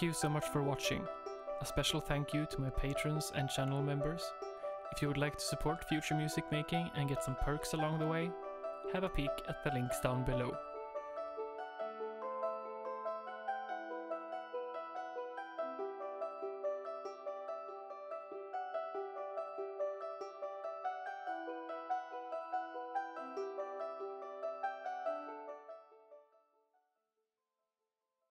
Thank you so much for watching. A special thank you to my patrons and channel members. If you would like to support future music making and get some perks along the way, have a peek at the links down below.